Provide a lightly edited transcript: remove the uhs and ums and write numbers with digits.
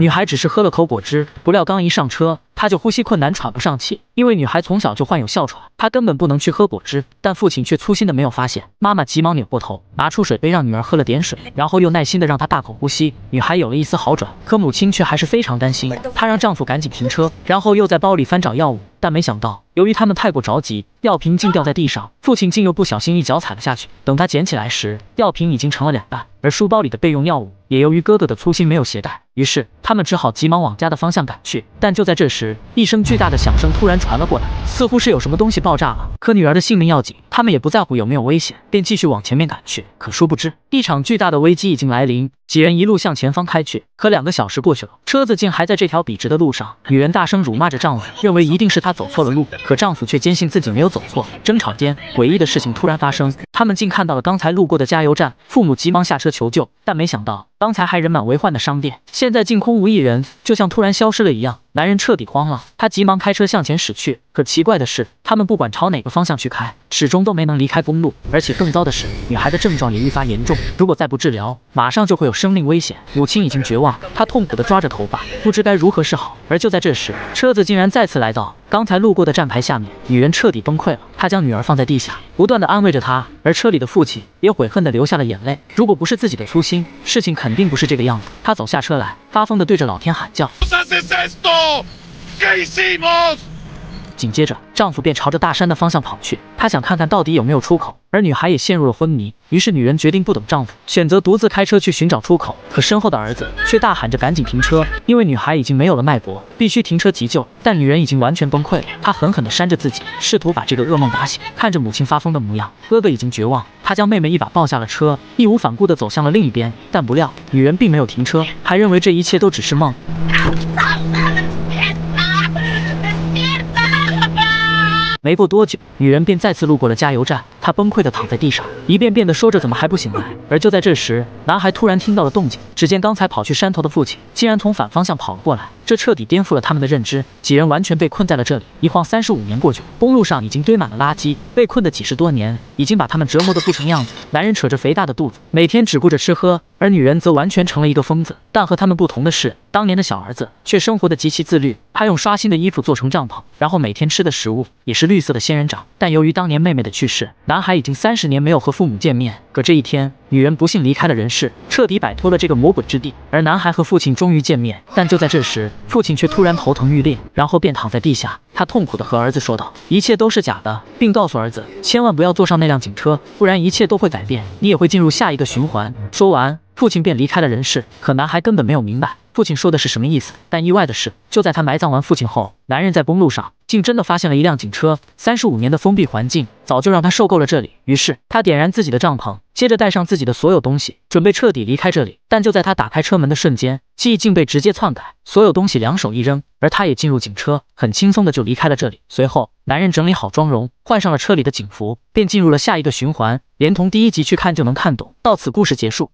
女孩只是喝了口果汁，不料刚一上车，她就呼吸困难，喘不上气。因为女孩从小就患有哮喘，她根本不能去喝果汁，但父亲却粗心的没有发现。妈妈急忙扭过头，拿出水杯让女儿喝了点水，然后又耐心的让她大口呼吸。女孩有了一丝好转，可母亲却还是非常担心。她让丈夫赶紧停车，然后又在包里翻找药物，但没想到，由于他们太过着急，药瓶竟掉在地上，父亲竟又不小心一脚踩了下去。等他捡起来时，药瓶已经成了两半，而书包里的备用药物也由于哥哥的粗心没有携带。 于是他们只好急忙往家的方向赶去，但就在这时，一声巨大的响声突然传了过来，似乎是有什么东西爆炸了。可女儿的性命要紧，他们也不在乎有没有危险，便继续往前面赶去。可殊不知，一场巨大的危机已经来临，几人一路向前方开去。可2个小时过去了，车子竟还在这条笔直的路上。女人大声辱骂着丈夫，认为一定是她走错了路，可丈夫却坚信自己没有走错。争吵间，诡异的事情突然发生，他们竟看到了刚才路过的加油站，父母急忙下车求救，但没想到。 刚才还人满为患的商店，现在竟空无一人，就像突然消失了一样。男人彻底慌了，他急忙开车向前驶去。可奇怪的是，他们不管朝哪个方向去开，始终都没能离开公路。而且更糟的是，女孩的症状也愈发严重，如果再不治疗，马上就会有生命危险。母亲已经绝望，她痛苦地抓着头发，不知该如何是好。而就在这时，车子竟然再次来到刚才路过的站牌下面，女人彻底崩溃了。她将女儿放在地下，不断地安慰着她。而车里的父亲也悔恨地流下了眼泪。如果不是自己的粗心，事情肯定不是这个样子。他走下车来，发疯地对着老天喊叫。紧接着，丈夫便朝着大山的方向跑去，他想看看到底有没有出口。而女孩也陷入了昏迷。于是，女人决定不等丈夫，选择独自开车去寻找出口。可身后的儿子却大喊着赶紧停车，因为女孩已经没有了脉搏，必须停车急救。但女人已经完全崩溃了，她狠狠地扇着自己，试图把这个噩梦打醒。看着母亲发疯的模样，哥哥已经绝望。 他将妹妹一把抱下了车，义无反顾地走向了另一边，但不料女人并没有停车，还认为这一切都只是梦。没过多久，女人便再次路过了加油站，她崩溃地躺在地上，一遍遍地说着怎么还不醒来。而就在这时，男孩突然听到了动静，只见刚才跑去山头的父亲竟然从反方向跑了过来。 这彻底颠覆了他们的认知，几人完全被困在了这里。一晃35年过去，公路上已经堆满了垃圾，被困的几十多年，已经把他们折磨得不成样子。男人扯着肥大的肚子，每天只顾着吃喝，而女人则完全成了一个疯子。但和他们不同的是，当年的小儿子却生活得极其自律，他用刷新的衣服做成帐篷，然后每天吃的食物也是绿色的仙人掌。但由于当年妹妹的去世，男孩已经30年没有和父母见面。可这一天，女人不幸离开了人世，彻底摆脱了这个魔鬼之地。而男孩和父亲终于见面，但就在这时。 父亲却突然头疼欲裂，然后便躺在地下。他痛苦地和儿子说道：“一切都是假的，并告诉儿子千万不要坐上那辆警车，不然一切都会改变，你也会进入下一个循环。”说完，父亲便离开了人世。可男孩根本没有明白父亲说的是什么意思。但意外的是，就在他埋葬完父亲后，男人在公路上竟真的发现了一辆警车。35年的封闭环境早就让他受够了这里，于是他点燃自己的帐篷，接着带上自己的所有东西，准备彻底离开这里。但就在他打开车门的瞬间， 记忆竟被直接篡改，所有东西两手一扔，而他也进入警车，很轻松的就离开了这里。随后，男人整理好妆容，换上了车里的警服，便进入了下一个循环，连同第1集去看就能看懂。到此，故事结束。